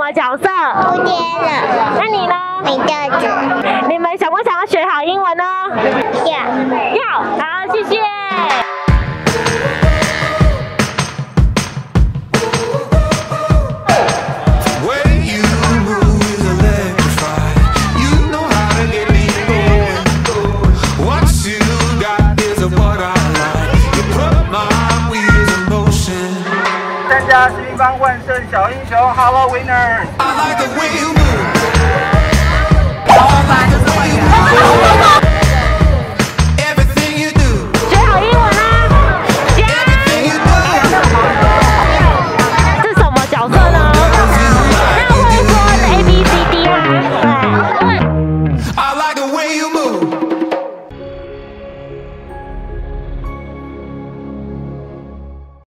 么角色？蝴蝶了。那你呢？美豆子。你们想不想要学好英文呢？要。好，谢谢。大家是一帮万圣小英雄 ，Hello Winner。